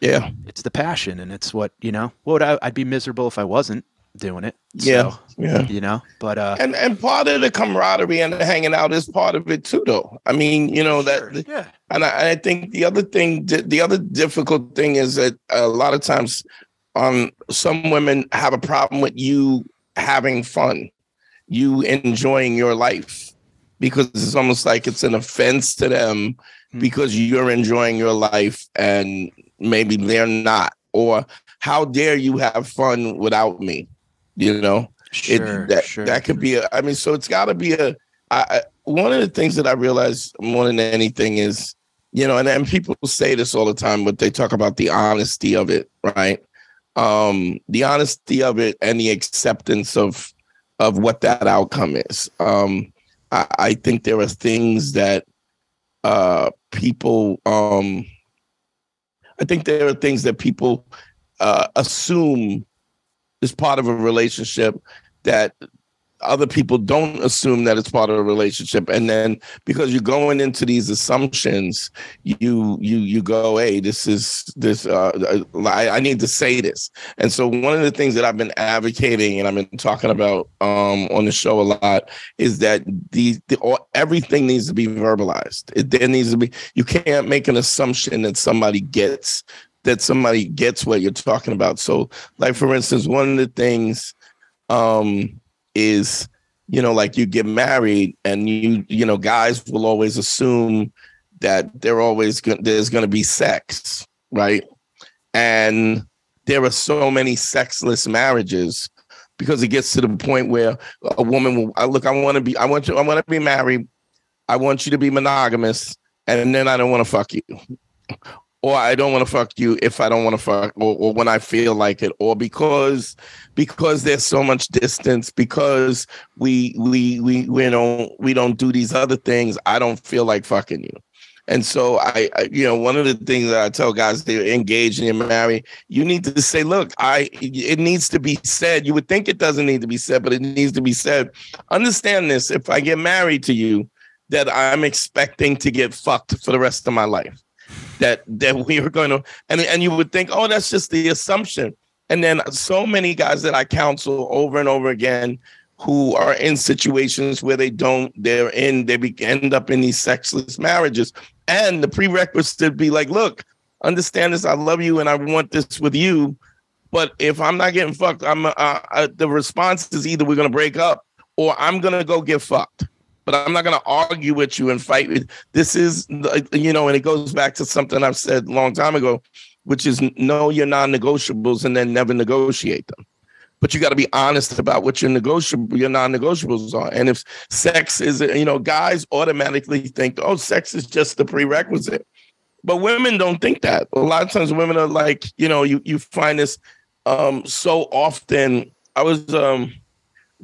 yeah, it's the passion and it's what, you know, what I, I'd be miserable if I wasn't doing it. Yeah. So, yeah. You know, but, uh, and, and part of the camaraderie and the hanging out is part of it too, though. I mean, you know, sure, that, yeah. and I, I think the other thing, the other difficult thing is that a lot of times, um, some women have a problem with you having fun, you enjoying your life, because it's almost like it's an offense to them mm-hmm. because you're enjoying your life and maybe they're not, or how dare you have fun without me? You know, sure, it, that, sure, that could be, a, I mean, so it's gotta be a, I, one of the things that I realized more than anything is, you know, and, and people say this all the time, but they talk about the honesty of it, right? Um, the honesty of it and the acceptance of, of what that outcome is. Um, I, I think there are things that, uh, people, um, I think there are things that people, uh, assume is part of a relationship that other people don't assume that it's part of a relationship. And then because you're going into these assumptions, you you you go, hey, this is this. Uh, I, I need to say this. And so one of the things that I've been advocating and I've been talking about um, on the show a lot is that these the, all, everything needs to be verbalized. It there needs to be. You can't make an assumption that somebody gets. that somebody gets what you're talking about. So like, for instance, one of the things um, is, you know, like you get married and you, you know, guys will always assume that they're always go- there's going to be sex. Right. And there are so many sexless marriages because it gets to the point where a woman will I look, I want to be, I want you, I want to be married. I want you to be monogamous. And then I don't want to fuck you. Or I don't want to fuck you if I don't want to fuck, or, or when I feel like it, or because because there's so much distance, because we we we we don't we don't do these other things. I don't feel like fucking you, and so I, I you know one of the things that I tell guys they're engaged and you're married, you need to say, look, I it needs to be said. You would think it doesn't need to be said, but it needs to be said. Understand this: if I get married to you, that I'm expecting to get fucked for the rest of my life. That that we were going to, and, and you would think, oh, that's just the assumption. And then so many guys that I counsel over and over again who are in situations where they don't, they're in, they be, end up in these sexless marriages. And the prerequisite to be like, look, understand this, I love you and I want this with you. But if I'm not getting fucked, I'm uh, uh, the response is either we're going to break up or I'm going to go get fucked. But I'm not going to argue with you and fight with. This is, you know, and it goes back to something I've said a long time ago, which is know your non-negotiables and then never negotiate them. But you got to be honest about what your negotiable, your non-negotiables are. And if sex is, you know, guys automatically think, oh, sex is just the prerequisite. But women don't think that. A lot of times women are like, you know, you, you find this um, so often. I was... Um,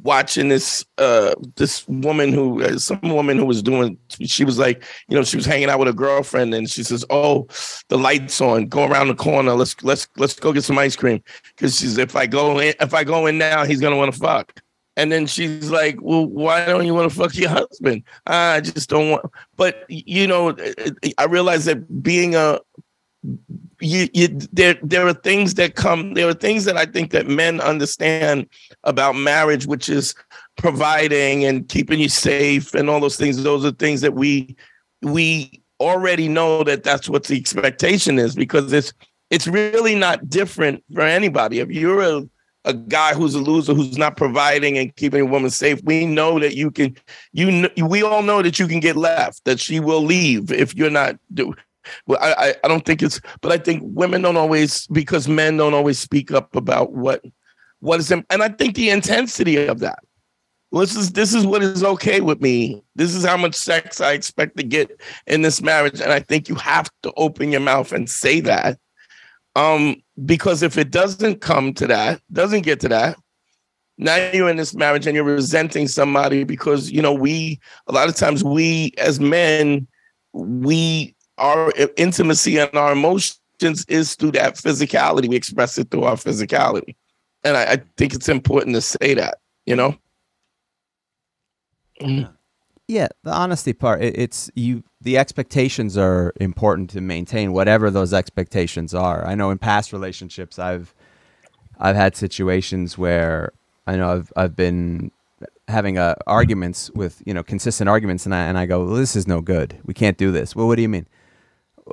watching this uh this woman who uh, some woman who was doing she was like you know she was hanging out with her girlfriend and she says, oh, the light's on, go around the corner, let's let's let's go get some ice cream, because she's if I go in if I go in now he's gonna want to fuck. And then she's like, well, why don't you want to fuck your husband? I just don't want. But you know, I realized that being a you, you, there, there are things that come, there are things that I think that men understand about marriage, which is providing and keeping you safe and all those things. Those are things that we, we already know that that's what the expectation is, because it's, it's really not different for anybody. If you're a, a guy who's a loser, who's not providing and keeping a woman safe, we know that you can, you, we all know that you can get left, that she will leave if you're not do. Well, I, I don't think it's, but I think women don't always, because men don't always speak up about what, what is, and I think the intensity of that. This is, this is what is okay with me. This is how much sex I expect to get in this marriage. And I think you have to open your mouth and say that. Um, because if it doesn't come to that, doesn't get to that, now you're in this marriage and you're resenting somebody because, you know, we, a lot of times we as men, we, our intimacy and our emotions is through that physicality. We express it through our physicality. And I, I think it's important to say that, you know? Mm. Yeah, the honesty part, it, it's you. The expectations are important to maintain, whatever those expectations are. I know in past relationships, I've I've had situations where I know I've I've been having a, arguments with you know consistent arguments, and I and I go, well, this is no good. We can't do this. Well, what do you mean?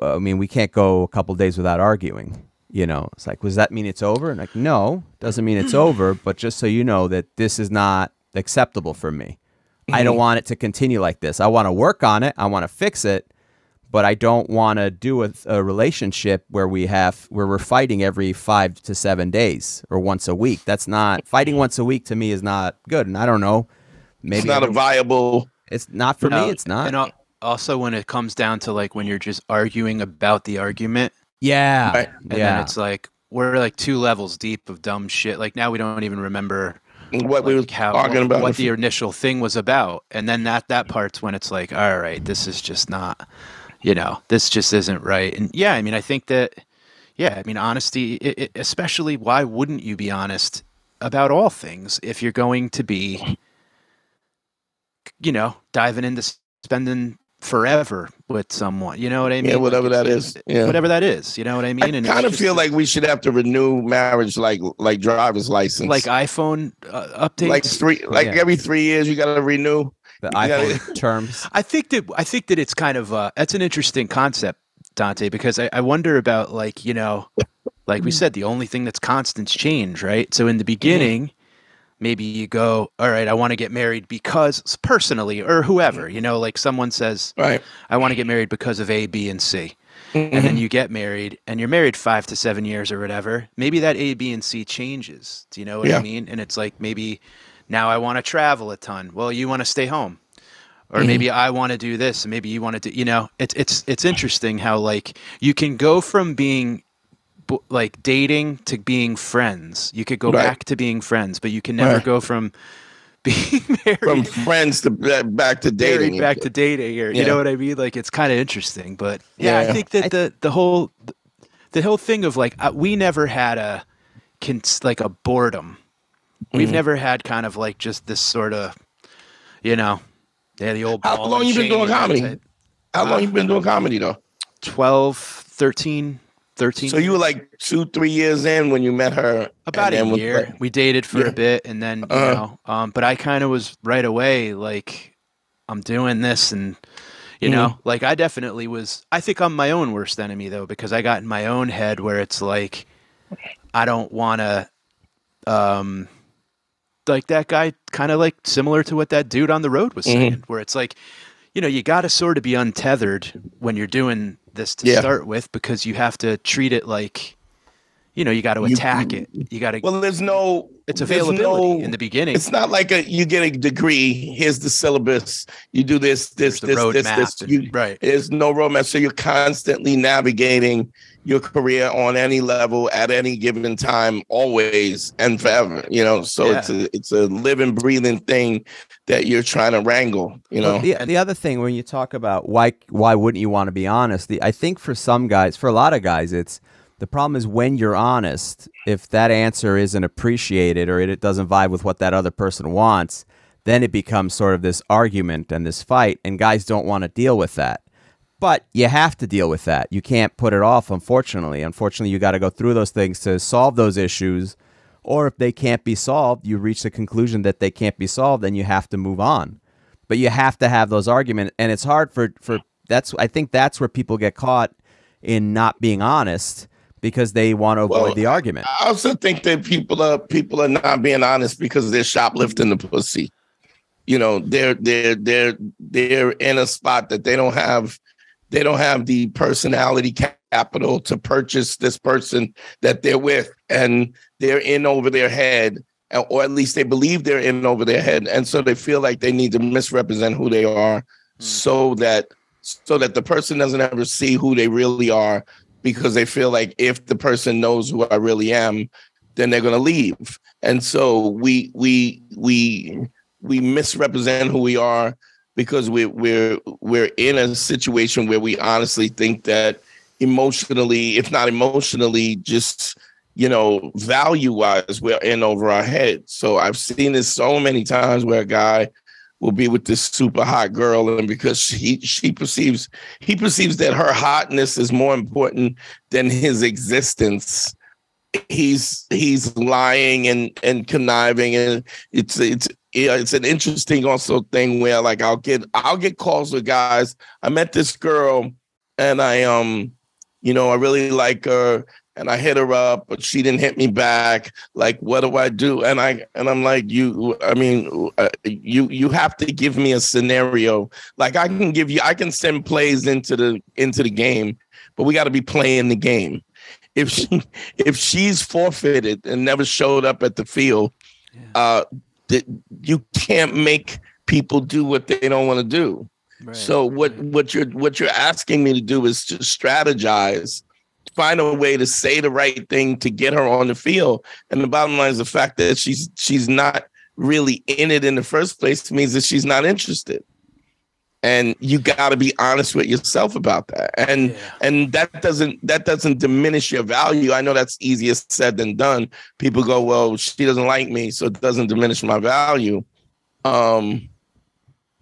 Well, I mean, we can't go a couple of days without arguing. You know, it's like, does that mean it's over? And like, no, doesn't mean it's over. But just so you know that this is not acceptable for me. I don't want it to continue like this. I want to work on it. I want to fix it, but I don't want to do a, a relationship where we have where we're fighting every five to seven days or once a week. That's not fighting once a week to me is not good. And I don't know, maybe it's not a viable. It's not for no, me. It's not. And also, when it comes down to like when you're just arguing about the argument, yeah, right? and yeah. then it's like we're like two levels deep of dumb shit. Like now we don't even remember what like we were talking about, what the initial thing was about, and then that that part's when it's like, all right, this is just not, you know, this just isn't right. And yeah, I mean, I think that, yeah, I mean, honesty, it, it, especially, why wouldn't you be honest about all things if you're going to be, you know, diving into spending forever with someone, you know what I mean? Yeah, whatever like, that is. Yeah. Whatever that is, you know what I mean? I and kind of feel like we should have to renew marriage, like like driver's license, like iPhone uh, updates, like three, like yeah. every three years you got to renew the iPhone gotta... terms. I think that I think that it's kind of uh, that's an interesting concept, Dante, because I, I wonder about like you know, like we said, the only thing that's constant is change, right? So in the beginning. Mm-hmm. Maybe you go, all right, I want to get married because personally or whoever, you know, like someone says, right. I want to get married because of A, B, and C. Mm-hmm. And then you get married and you're married five to seven years or whatever. Maybe that A, B, and C changes. Do you know what yeah. I mean? And it's like, maybe now I want to travel a ton. Well, you want to stay home. Or mm-hmm. maybe I want to do this and maybe you want to do, you know, it's, it's, it's interesting how like you can go from being like dating to being friends. You could go right. back to being friends, but you can never right. go from being married from friends to back to dating, back to dating. Or, yeah. You know what I mean? Like it's kind of interesting, but yeah, yeah, I think that the the whole the whole thing of like uh, we never had a like a boredom. Mm-hmm. We've never had kind of like just this sort of, you know, yeah, the old. How long you been doing comedy? How long uh, you been doing comedy though? twelve, thirteen. thirteen. So you were like two, three years in when you met her. About a year. We dated for yeah. a bit and then, you uh, know, um, but I kind of was right away like, I'm doing this and, you mm-hmm. know, like I definitely was, I think I'm my own worst enemy though, because I got in my own head where it's like, I don't want to, um, like that guy kind of like similar to what that dude on the road was saying, mm-hmm. where it's like, you know, you got to sort of be untethered when you're doing this to yeah. start with, because you have to treat it like, you know, you got to attack you, it. You got to. Well, there's no. It's availability no, in the beginning. It's not like a you get a degree. Here's the syllabus. You do this, this, there's this, this, this. this. You, right. There's no roadmap. So you're constantly navigating your career on any level at any given time, always and forever. You know, so yeah. it's a it's a living, breathing thing that you're trying to wrangle, you know. Well, the, the other thing when you talk about why why wouldn't you want to be honest, the, I think for some guys, for a lot of guys, it's the problem is when you're honest, if that answer isn't appreciated or it, it doesn't vibe with what that other person wants, then it becomes sort of this argument and this fight, and guys don't want to deal with that. But you have to deal with that. You can't put it off, unfortunately. Unfortunately, you got to go through those things to solve those issues. Or if they can't be solved, you reach the conclusion that they can't be solved, and you have to move on. But you have to have those arguments. And it's hard for, for that's, I think that's where people get caught in not being honest, because they want to avoid well, the argument. I also think that people are people are not being honest because they're shoplifting the pussy. You know, they're they're they're they're in a spot that they don't have. They don't have the personality capital to purchase this person that they're with, and they're in over their head, or at least they believe they're in over their head, and so they feel like they need to misrepresent who they are, mm-hmm. so that so that the person doesn't ever see who they really are, because they feel like if the person knows who I really am, then they're going to leave, and so we we we we misrepresent who we are. Because we're, we're, we're in a situation where we honestly think that emotionally, if not emotionally, just, you know, value-wise, we're in over our head. So I've seen this so many times where a guy will be with this super hot girl, and because she, she perceives, he perceives that her hotness is more important than his existence, he's he's lying and, and conniving. And it's it's Yeah, it's an interesting also thing where like I'll get I'll get calls with guys. I met this girl and I um you know I really like her and I hit her up, but she didn't hit me back. Like, what do I do? And I and I'm like, you I mean uh, you you have to give me a scenario. Like I can give you I can send plays into the into the game, but we got to be playing the game. If she if she's forfeited and never showed up at the field, yeah. uh that you can't make people do what they don't want to do. Right, so what, right. what you're what you're asking me to do is to strategize, find a way to say the right thing to get her on the field. And the bottom line is the fact that she's she's not really in it in the first place means that she's not interested. And you got to be honest with yourself about that. And yeah. and that doesn't that doesn't diminish your value. I know that's easier said than done. People go, well, she doesn't like me, so it doesn't diminish my value. Um,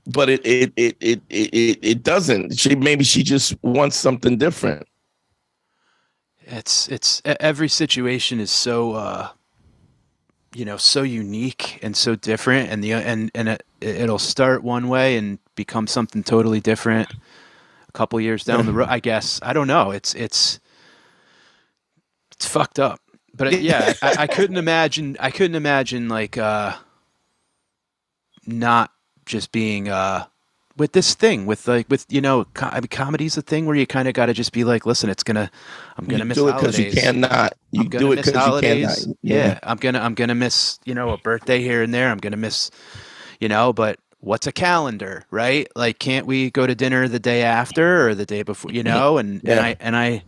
but it it it it it it doesn't. She maybe she just wants something different. It's it's every situation is so uh, you know, so unique and so different, and the and and it, it'll start one way and become something totally different a couple years down the road, I guess. I don't know. It's, it's, it's fucked up, but it, yeah, I, I couldn't imagine, I couldn't imagine like, uh, not just being, uh, with this thing with like, with, you know, com I mean, comedy's a thing where you kind of got to just be like, listen, it's going to, I'm going to miss holidays. You do it because you cannot. You do it because you cannot. Yeah. I'm going to, I'm going to miss, you know, a birthday here and there. I'm going to miss, you know, but what's a calendar, right? Like, can't we go to dinner the day after or the day before, you know? And, yeah. and I, and I,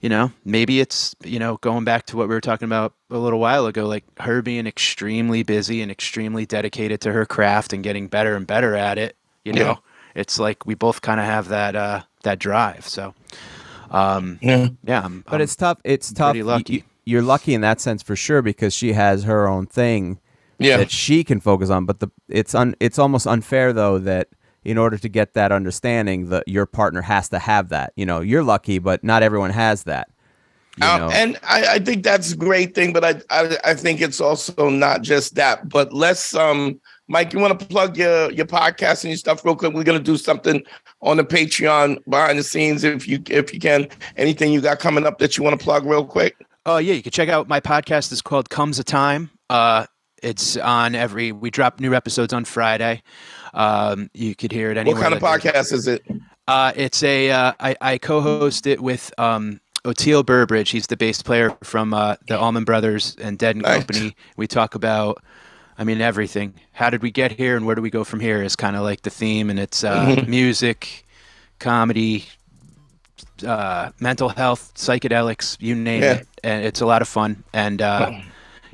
you know, maybe it's, you know, going back to what we were talking about a little while ago, like her being extremely busy and extremely dedicated to her craft and getting better and better at it. You know, yeah. it's like, we both kind of have that, uh, that drive. So, um, yeah, yeah I'm, but I'm it's tough. It's tough. Pretty lucky. You're lucky in that sense for sure, because she has her own thing. Yeah. That she can focus on, but the it's un, it's almost unfair though that in order to get that understanding, that your partner has to have that. You know, you're lucky, but not everyone has that. You um, know? And I, I think that's a great thing, but I, I I think it's also not just that. But let's um, Mike, you want to plug your your podcast and your stuff real quick? We're gonna do something on the Patreon behind the scenes if you if you can. Anything you got coming up that you want to plug real quick? Oh uh, yeah, you can check out my podcast. It's called Comes a Time. Uh. It's on every, we drop new episodes on Friday. Um, you could hear it anywhere. What kind of podcast is it? Uh, it's a, uh, I, I co-host it with um, Oteil Burbridge. He's the bass player from uh, the Allman Brothers and Dead and nice. Company. We talk about, I mean, everything. How did we get here and where do we go from here is kind of like the theme. And it's uh, mm-hmm. music, comedy, uh, mental health, psychedelics, you name yeah. it. And it's a lot of fun. And uh, oh.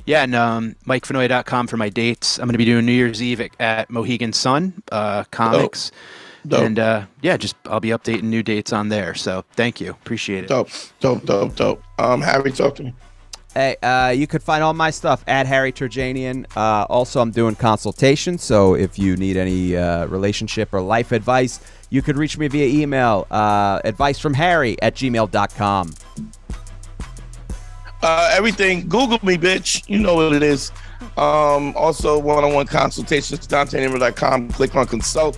Yeah, and um, Mike Finoia dot com for my dates. I'm going to be doing New Year's Eve at, at Mohegan Sun uh, Comics. Dope. Dope. And uh, yeah, just I'll be updating new dates on there. So thank you. Appreciate it. Dope, dope, dope, dope. Um, Harry, talk to me. Hey, uh, you could find all my stuff at Harry Terjanian. Uh, also, I'm doing consultations, so if you need any uh, relationship or life advice, you could reach me via email, uh, advice from harry at gmail dot com. Uh, everything, Google me, bitch. You know what it is. Um, also, one-on-one consultations, Dante Nero dot com. Click on consult.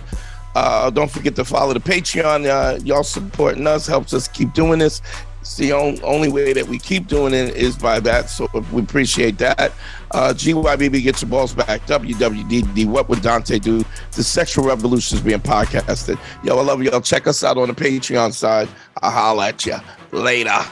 Uh, don't forget to follow the Patreon. Uh, y'all supporting us helps us keep doing this. It's the on, only way that we keep doing it is by that, so we appreciate that. Uh, G Y B B, get your balls back. W W D D, what would Dante do? The sexual revolution is being podcasted. Yo, I love y'all. Check us out on the Patreon side. I'll holler at you later.